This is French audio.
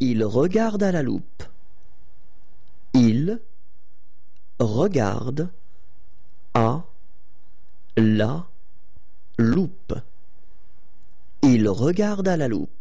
Il regarde à la loupe. Il regarde à la loupe. Il regarde à la loupe.